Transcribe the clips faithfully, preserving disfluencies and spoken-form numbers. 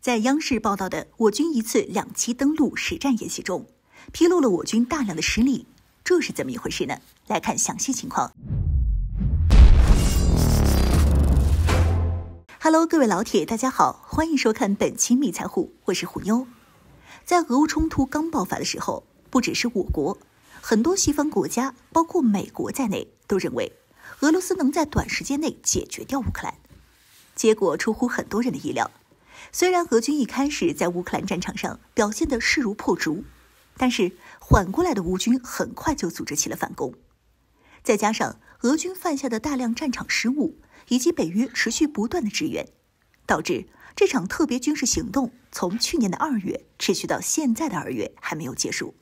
在央视报道的我军一次两栖登陆实战演习中，披露了我军大量的失利，这是怎么一回事呢？来看详细情况。Hello， 各位老铁，大家好，欢迎收看本期《密财虎》，我是虎妞。在俄乌冲突刚爆发的时候，不只是我国，很多西方国家，包括美国在内，都认为俄罗斯能在短时间内解决掉乌克兰。结果出乎很多人的意料。虽然俄军一开始在乌克兰战场上表现得势如破竹，但是缓过来的乌军很快就组织起了反攻。再加上俄军犯下的大量战场失误，以及北约持续不断的支援，导致这场特别军事行动从去年的二月持续到现在的二月还没有结束，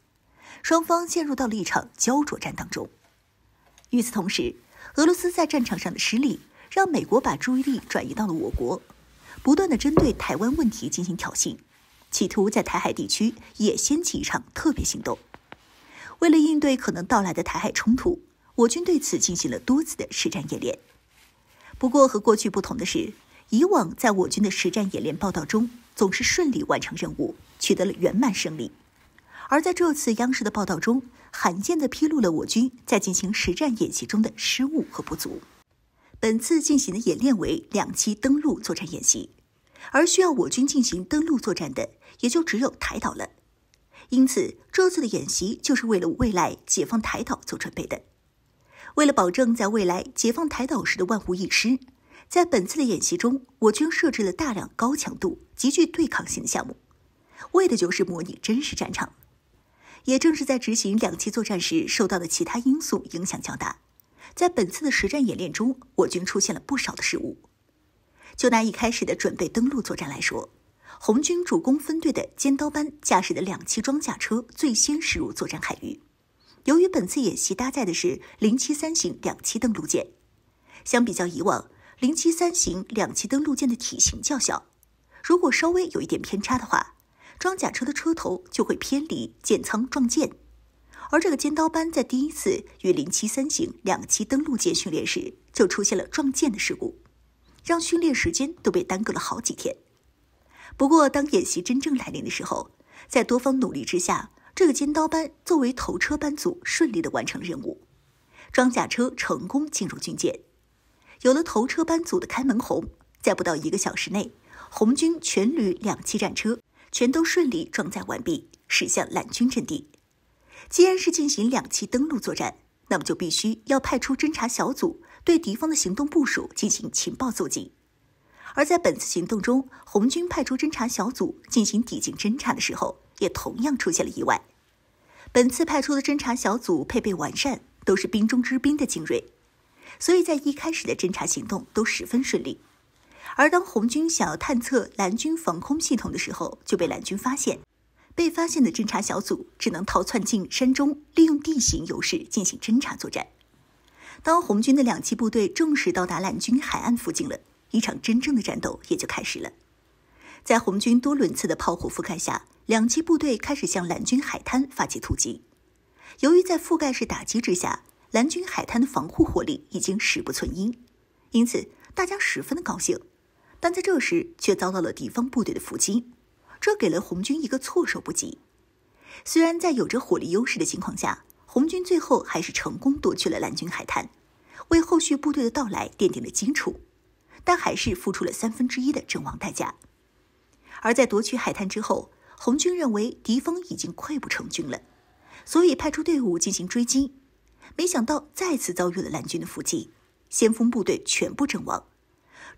双方陷入到了一场焦灼战当中。与此同时，俄罗斯在战场上的失利让美国把注意力转移到了我国，不断的针对台湾问题进行挑衅，企图在台海地区也掀起一场特别行动。为了应对可能到来的台海冲突，我军对此进行了多次的实战演练。不过和过去不同的是，以往在我军的实战演练报道中总是顺利完成任务，取得了圆满胜利。而在这次央视的报道中，罕见地披露了我军在进行实战演习中的失误和不足。本次进行的演练为两栖登陆作战演习，而需要我军进行登陆作战的也就只有台岛了。因此，这次的演习就是为了未来解放台岛做准备的。为了保证在未来解放台岛时的万无一失，在本次的演习中，我军设置了大量高强度、极具对抗性的项目，为的就是模拟真实战场。也正是在执行两栖作战时受到的其他因素影响较大，在本次的实战演练中，我军出现了不少的失误。就拿一开始的准备登陆作战来说，红军主攻分队的尖刀班驾驶的两栖装甲车最先驶入作战海域。由于本次演习搭载的是零七三型两栖登陆舰，相比较以往零七三型两栖登陆舰的体型较小，如果稍微有一点偏差的话，装甲车的车头就会偏离舰舱撞舰。而这个尖刀班在第一次与零七三型两栖登陆舰训练时就出现了撞舰的事故，让训练时间都被耽搁了好几天。不过当演习真正来临的时候，在多方努力之下，这个尖刀班作为头车班组顺利地完成了任务，装甲车成功进入军舰。有了头车班组的开门红，在不到一个小时内，红军全旅两栖战车全都顺利装载完毕，驶向蓝军阵地。既然是进行两栖登陆作战，那么就必须要派出侦察小组对敌方的行动部署进行情报搜集。而在本次行动中，红军派出侦察小组进行抵近侦察的时候，也同样出现了意外。本次派出的侦察小组配备完善，都是兵中之兵的精锐，所以在一开始的侦察行动都十分顺利。而当红军想要探测蓝军防空系统的时候，就被蓝军发现。被发现的侦察小组只能逃窜进山中，利用地形优势进行侦察作战。当红军的两栖部队正式到达蓝军海岸附近了，一场真正的战斗也就开始了。在红军多轮次的炮火覆盖下，两栖部队开始向蓝军海滩发起突击。由于在覆盖式打击之下，蓝军海滩的防护火力已经十不存一，因此大家十分的高兴。但在这时却遭到了敌方部队的伏击，这给了红军一个措手不及。虽然在有着火力优势的情况下，红军最后还是成功夺去了蓝军海滩，为后续部队的到来奠定了基础，但还是付出了三分之一的阵亡代价。而在夺取海滩之后，红军认为敌方已经溃不成军了，所以派出队伍进行追击，没想到再次遭遇了蓝军的伏击，先锋部队全部阵亡。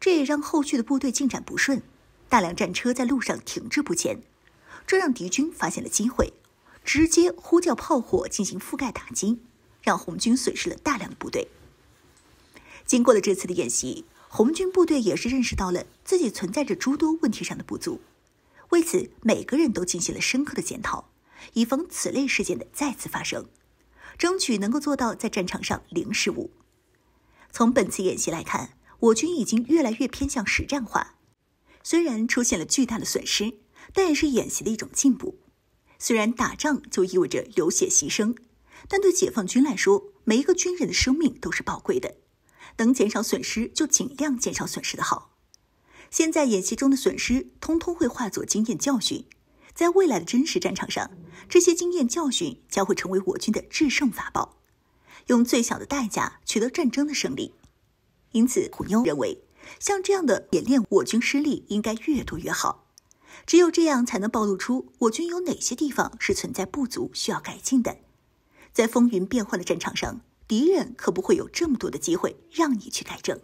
这也让后续的部队进展不顺，大量战车在路上停滞不前，这让敌军发现了机会，直接呼叫炮火进行覆盖打击，让红军损失了大量的部队。经过了这次的演习，红军部队也是认识到了自己存在着诸多问题上的不足，为此每个人都进行了深刻的检讨，以防此类事件的再次发生，争取能够做到在战场上零失误。从本次演习来看，我军已经越来越偏向实战化，虽然出现了巨大的损失，但也是演习的一种进步。虽然打仗就意味着流血牺牲，但对解放军来说，每一个军人的生命都是宝贵的，能减少损失就尽量减少损失的好。现在演习中的损失，通通会化作经验教训。在未来的真实战场上，这些经验教训将会成为我军的制胜法宝，用最小的代价取得战争的胜利。因此，普妞认为，像这样的演练，我军失利应该越多越好。只有这样，才能暴露出我军有哪些地方是存在不足、需要改进的。在风云变幻的战场上，敌人可不会有这么多的机会让你去改正。